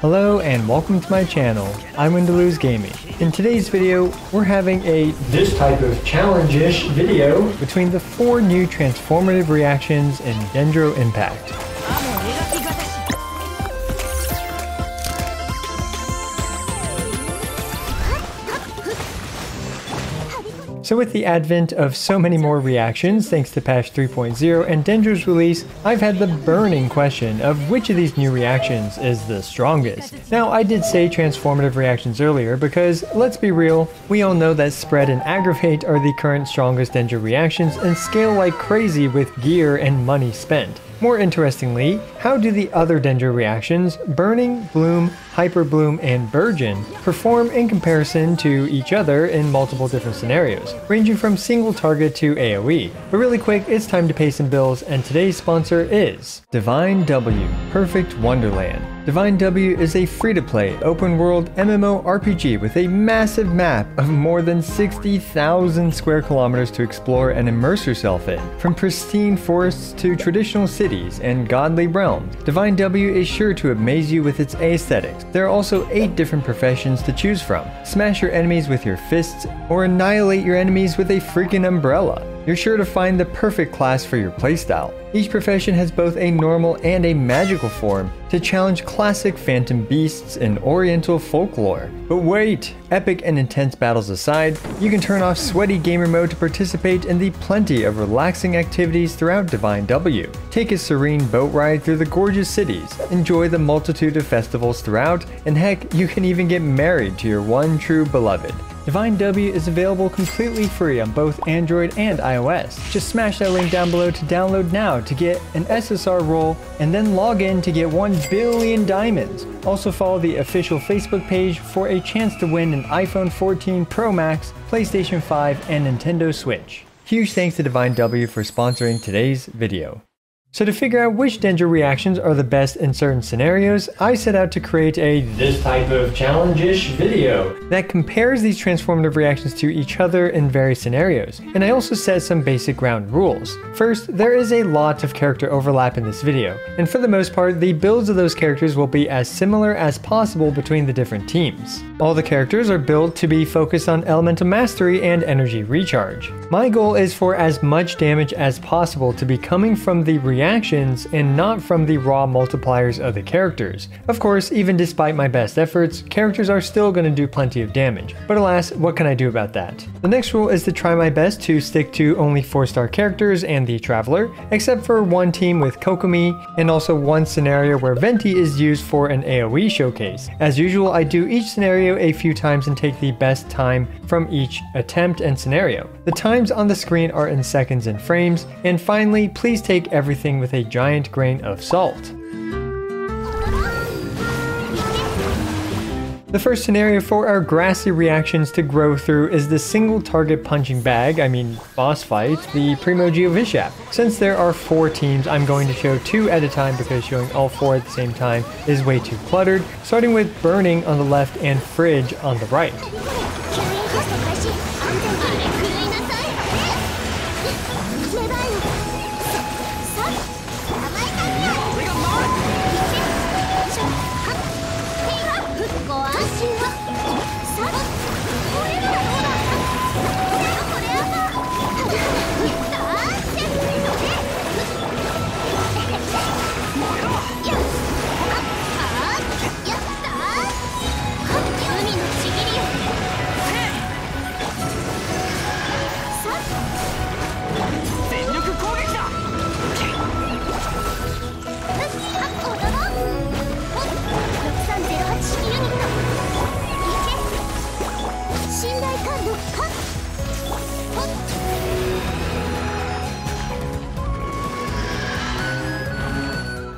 Hello and welcome to my channel, IWinToLose Gaming. In today's video, we're having a this type of challenge-ish video between the four new transformative reactions in Dendro Impact. So with the advent of so many more reactions thanks to patch 3.0 and Dendro's release, I've had the burning question of which of these new reactions is the strongest. Now I did say transformative reactions earlier because, let's be real, we all know that Spread and Aggravate are the current strongest Dendro reactions and scale like crazy with gear and money spent. More interestingly, how do the other Dendro reactions, Burning, Bloom, Hyperbloom, and Burgeon, perform in comparison to each other in multiple different scenarios, ranging from single target to AoE? But really quick, it's time to pay some bills, and today's sponsor is Divine W, Perfect Wonderland. Divine W is a free-to-play, open-world MMORPG with a massive map of more than 60,000 square kilometers to explore and immerse yourself in. From pristine forests to traditional cities and godly realms, Divine W is sure to amaze you with its aesthetics. There are also 8 different professions to choose from. Smash your enemies with your fists or annihilate your enemies with a freaking umbrella. You're sure to find the perfect class for your playstyle. Each profession has both a normal and a magical form to challenge classic phantom beasts and oriental folklore. But wait! Epic and intense battles aside, you can turn off sweaty gamer mode to participate in the plenty of relaxing activities throughout Divine W. Take a serene boat ride through the gorgeous cities, enjoy the multitude of festivals throughout, and heck, you can even get married to your one true beloved. Divine W is available completely free on both Android and iOS. Just smash that link down below to download now to get an SSR roll and then log in to get 1 billion diamonds. Also follow the official Facebook page for a chance to win an iPhone 14 Pro Max, PlayStation 5, and Nintendo Switch. Huge thanks to Divine W for sponsoring today's video. So to figure out which Dendro reactions are the best in certain scenarios, I set out to create a this type of challenge-ish video that compares these transformative reactions to each other in various scenarios, and I also set some basic ground rules. First, there is a lot of character overlap in this video, and for the most part, the builds of those characters will be as similar as possible between the different teams. All the characters are built to be focused on elemental mastery and energy recharge. My goal is for as much damage as possible to be coming from the reactions and not from the raw multipliers of the characters. Of course, even despite my best efforts, characters are still going to do plenty of damage, but alas, what can I do about that? The next rule is to try my best to stick to only 4-star characters and the Traveler, except for one team with Kokomi and also one scenario where Venti is used for an AoE showcase. As usual, I do each scenario a few times and take the best time from each attempt and scenario. The times on the screen are in seconds and frames, and finally, please take everything with a giant grain of salt. The first scenario for our grassy reactions to grow through is the single target punching bag, boss fight, the Primo Geovishap. Since there are 4 teams, I'm going to show 2 at a time because showing all 4 at the same time is way too cluttered, starting with Burning on the left and Fridge on the right.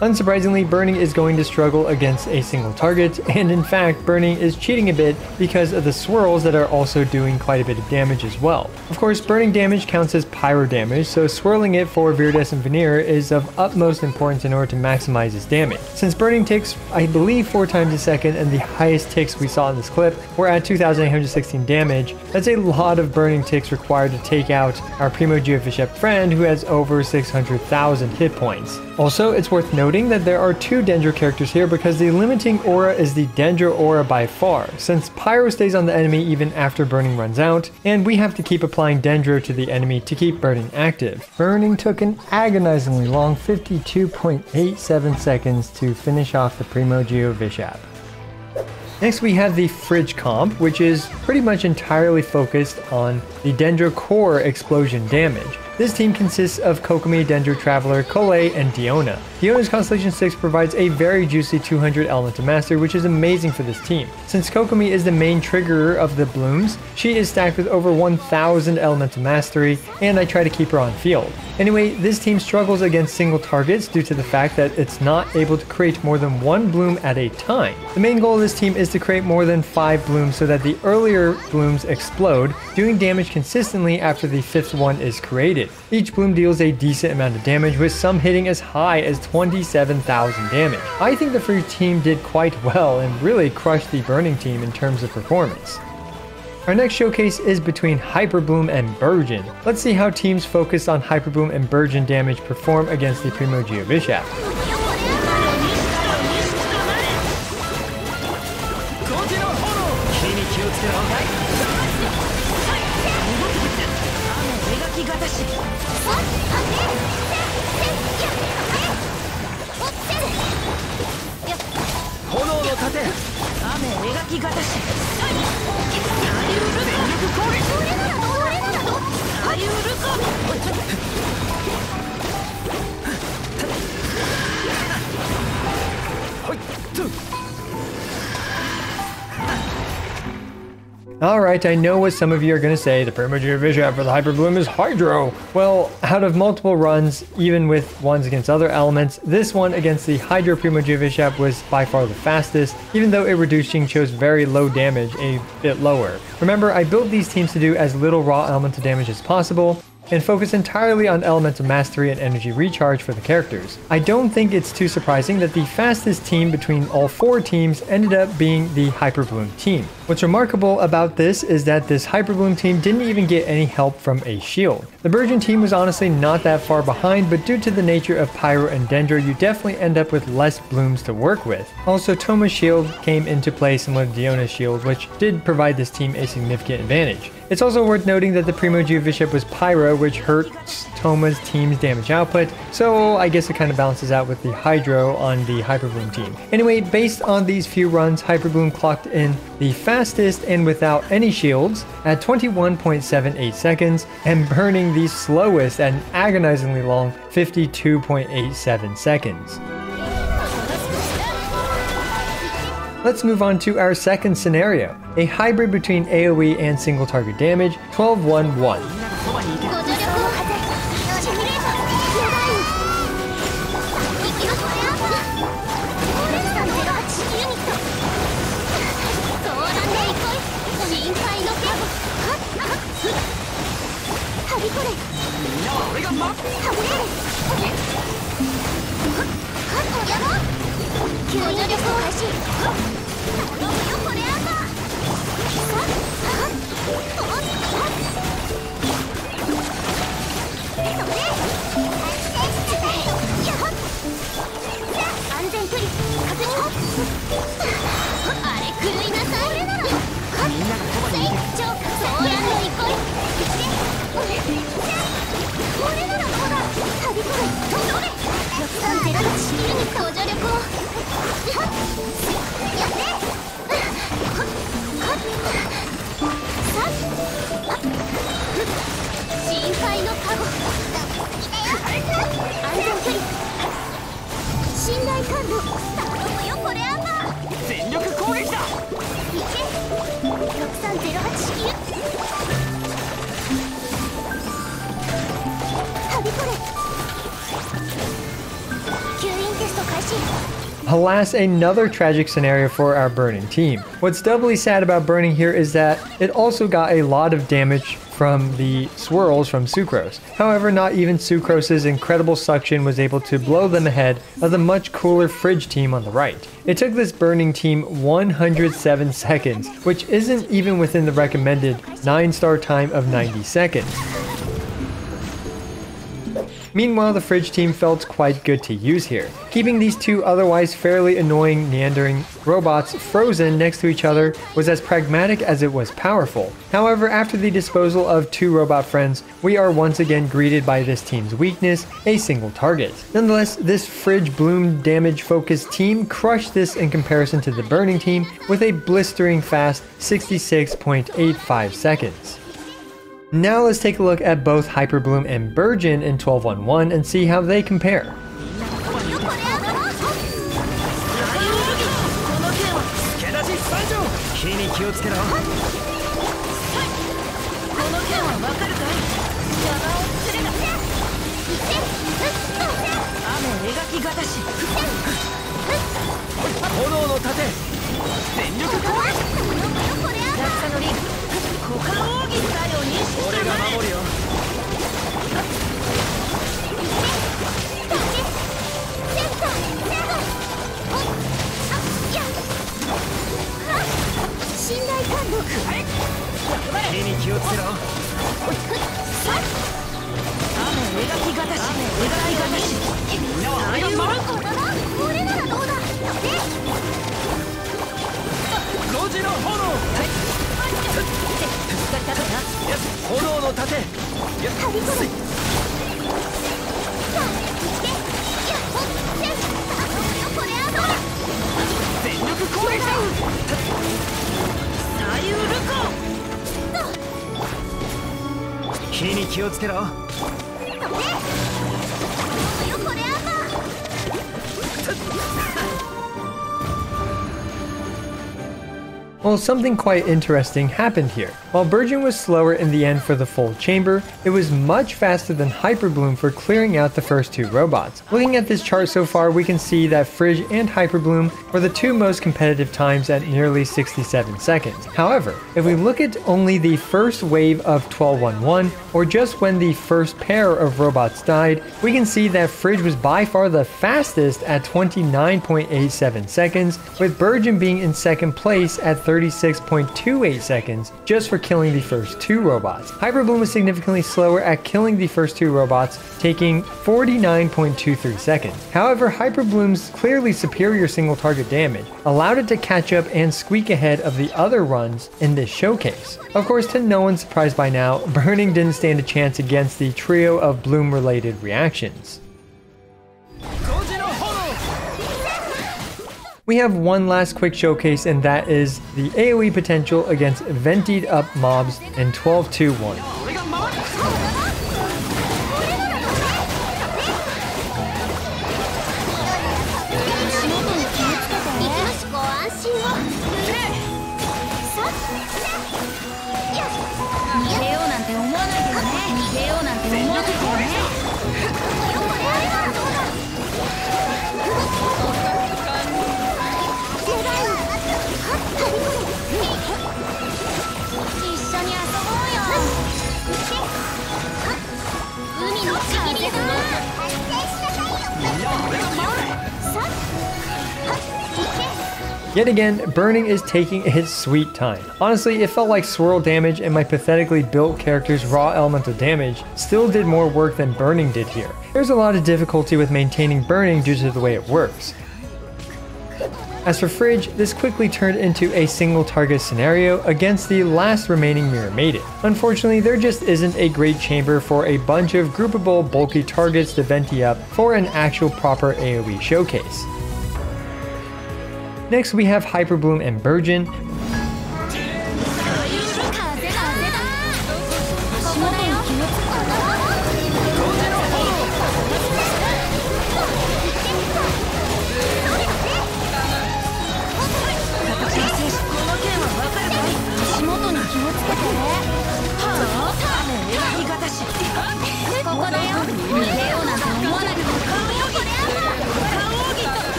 Unsurprisingly, Burning is going to struggle against a single target, and in fact, Burning is cheating a bit because of the swirls that are also doing quite a bit of damage as well. Of course, burning damage counts as pyro damage, so swirling it for Viridescent veneer is of utmost importance in order to maximize its damage. Since Burning ticks, I believe 4 times a second, and the highest ticks we saw in this clip were at 2,816 damage, that's a lot of burning ticks required to take out our Primo Geovishap friend who has over 600,000 hit points. Also, it's worth noting noting that there are two Dendro characters here because the limiting aura is the Dendro aura by far, since Pyro stays on the enemy even after Burning runs out, and we have to keep applying Dendro to the enemy to keep Burning active. Burning took an agonizingly long 52.87 seconds to finish off the Primo Geovishap. Next we have the Fridge comp, which is pretty much entirely focused on the Dendro core explosion damage. This team consists of Kokomi, Dendro Traveler, Collei, and Diona. Diona's Constellation 6 provides a very juicy 200 element to master, which is amazing for this team. Since Kokomi is the main triggerer of the blooms, she is stacked with over 1000 element to mastery, and I try to keep her on field. Anyway, this team struggles against single targets due to the fact that it's not able to create more than one bloom at a time. The main goal of this team is to create more than 5 blooms so that the earlier blooms explode, doing damage consistently after the 5th one is created. Each bloom deals a decent amount of damage, with some hitting as high as 27,000 damage. I think the Fridge team did quite well and really crushed the Burning team in terms of performance. Our next showcase is between Hyperbloom and Burgeon. Let's see how teams focused on Hyperbloom and Burgeon damage perform against the Primo Geovishap. Alright, I know what some of you are going to say, the Primo Geovishap for the Hyperbloom is Hydro! Well, out of multiple runs, even with ones against other elements, this one against the Hydro Primo Geovishap was by far the fastest, even though it reduced Xingqiu's very low damage a bit lower. Remember, I built these teams to do as little raw elemental damage as possible, and focus entirely on elemental mastery and energy recharge for the characters. I don't think it's too surprising that the fastest team between all four teams ended up being the Hyperbloom team. What's remarkable about this is that this Hyperbloom team didn't even get any help from a shield. The Burgeon team was honestly not that far behind, but due to the nature of Pyro and Dendro, you definitely end up with less blooms to work with. Also, Thoma's shield came into play similar to Diona's shield, which did provide this team a significant advantage. It's also worth noting that the Primo Geovishap was Pyro, which hurts Thoma's team's damage output, so I guess it kind of balances out with the Hydro on the Hyperbloom team. Anyway, based on these few runs, Hyperbloom clocked in the fastest and without any shields at 21.78 seconds, and Burning the slowest at an agonizingly long 52.87 seconds. Let's move on to our second scenario, a hybrid between AoE and single target damage, 12-1-1. Alas, another tragic scenario for our Burning team. What's doubly sad about Burning here is that it also got a lot of damage from the swirls from Sucrose. However, not even Sucrose's incredible suction was able to blow them ahead of the much cooler Fridge team on the right. It took this Burning team 107 seconds, which isn't even within the recommended 9-star time of 90 seconds. Meanwhile, the Fridge team felt quite good to use here, keeping these two otherwise fairly annoying meandering robots frozen next to each other was as pragmatic as it was powerful. However, after the disposal of two robot friends, we are once again greeted by this team's weakness, a single target. Nonetheless, this Fridge Bloom damage focused team crushed this in comparison to the Burning team with a blistering fast 66.85 seconds. Now let's take a look at both Hyperbloom and Burgeon in 12-on-1 and see how they compare. Well, something quite interesting happened here. While Burgeon was slower in the end for the full chamber, it was much faster than Hyperbloom for clearing out the first two robots. Looking at this chart so far, we can see that Fridge and Hyperbloom were the two most competitive times at nearly 67 seconds. However, if we look at only the first wave of 12-on-1, or just when the first pair of robots died, we can see that Fridge was by far the fastest at 29.87 seconds, with Burgeon being in second place at 36.28 seconds just for killing the first two robots. Hyperbloom was significantly slower at killing the first two robots, taking 49.23 seconds. However, Hyperbloom's clearly superior single target damage allowed it to catch up and squeak ahead of the other runs in this showcase. Of course, to no one's surprise by now, Burning didn't stand a chance against the trio of Bloom related reactions. We have one last quick showcase, and that is the AoE potential against ventied up mobs in 12-2-1. Yet again, Burning is taking its sweet time. Honestly, it felt like swirl damage and my pathetically built character's raw elemental damage still did more work than Burning did here. There's a lot of difficulty with maintaining Burning due to the way it works. As for Fridge, this quickly turned into a single target scenario against the last remaining Mirror Maiden. Unfortunately, there just isn't a great chamber for a bunch of groupable bulky targets to venti up for an actual proper AoE showcase. Next, we have Hyperbloom and Burgeon.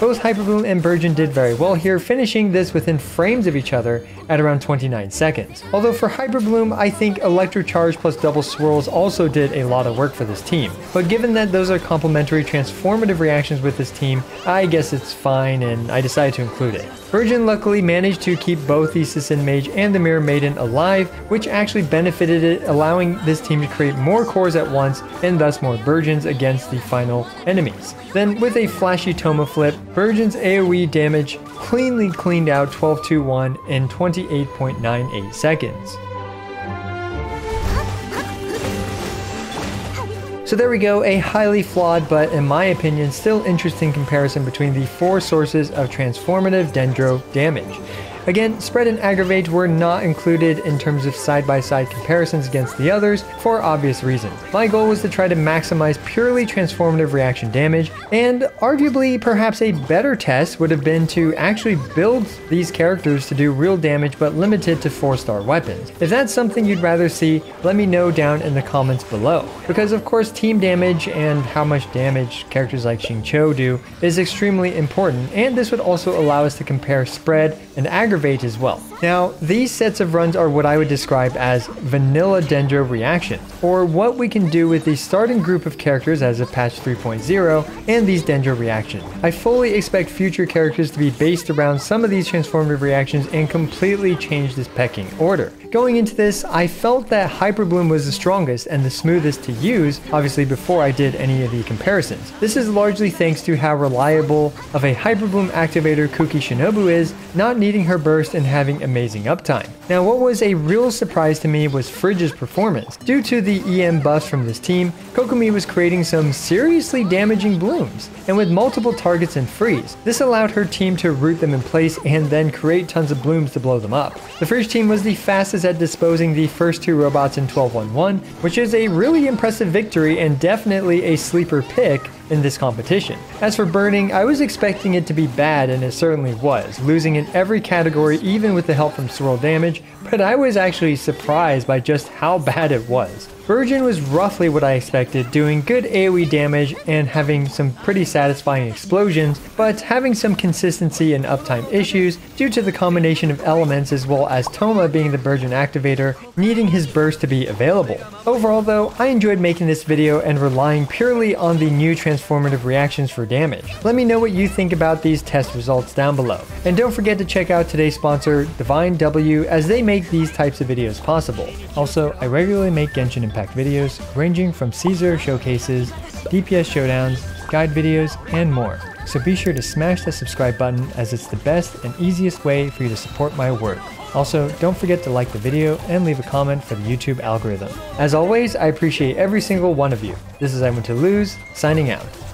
Both Hyperbloom and Burgeon did very well here, finishing this within frames of each other at around 29 seconds. Although for Hyperbloom, I think Electrocharge plus Double Swirls also did a lot of work for this team. But given that those are complementary transformative reactions with this team, I guess it's fine and I decided to include it. Burgeon luckily managed to keep both the Sissin Mage and the Mirror Maiden alive, which actually benefited it, allowing this team to create more cores at once and thus more Burgeons against the final enemies. Then with a flashy Thoma flip, Burgeon's AoE damage cleanly cleaned out 1221 in 28.98 seconds. So there we go, a highly flawed but in my opinion still interesting comparison between the four sources of transformative Dendro damage. Again, Spread and Aggravate were not included in terms of side-by-side comparisons against the others for obvious reasons. My goal was to try to maximize purely transformative reaction damage, and arguably perhaps a better test would have been to actually build these characters to do real damage but limited to 4-star weapons. If that's something you'd rather see, let me know down in the comments below. Because of course team damage and how much damage characters like Xingqiu do is extremely important, and this would also allow us to compare Spread and Aggravate as well. Now, these sets of runs are what I would describe as vanilla Dendro reactions, or what we can do with the starting group of characters as of patch 3.0 and these Dendro reactions. I fully expect future characters to be based around some of these transformative reactions and completely change this pecking order. Going into this, I felt that Hyperbloom was the strongest and the smoothest to use, obviously before I did any of the comparisons. This is largely thanks to how reliable of a Hyperbloom activator Kuki Shinobu is, not needing her burst and having amazing uptime. Now, what was a real surprise to me was Fridge's performance. Due to the EM buffs from this team, Kokomi was creating some seriously damaging blooms, and with multiple targets and freeze. This allowed her team to root them in place and then create tons of blooms to blow them up. The Fridge team was the fastest at disposing the first two robots in 12.11, which is a really impressive victory and definitely a sleeper pick in this competition. As for Burning, I was expecting it to be bad and it certainly was, losing in every category even with the help from swirl damage, but I was actually surprised by just how bad it was. Burgeon was roughly what I expected, doing good AoE damage and having some pretty satisfying explosions, but having some consistency and uptime issues due to the combination of elements as well as Thoma being the Burgeon activator, needing his burst to be available. Overall though, I enjoyed making this video and relying purely on the new transformative reactions for damage. Let me know what you think about these test results down below. And don't forget to check out today's sponsor, Divine W, as they make these types of videos possible. Also, I regularly make Genshin Impact videos ranging from Caesar showcases, DPS showdowns, guide videos, and more. So be sure to smash that subscribe button as it's the best and easiest way for you to support my work. Also, don't forget to like the video and leave a comment for the YouTube algorithm. As always, I appreciate every single one of you. This is IWinToLose, signing out.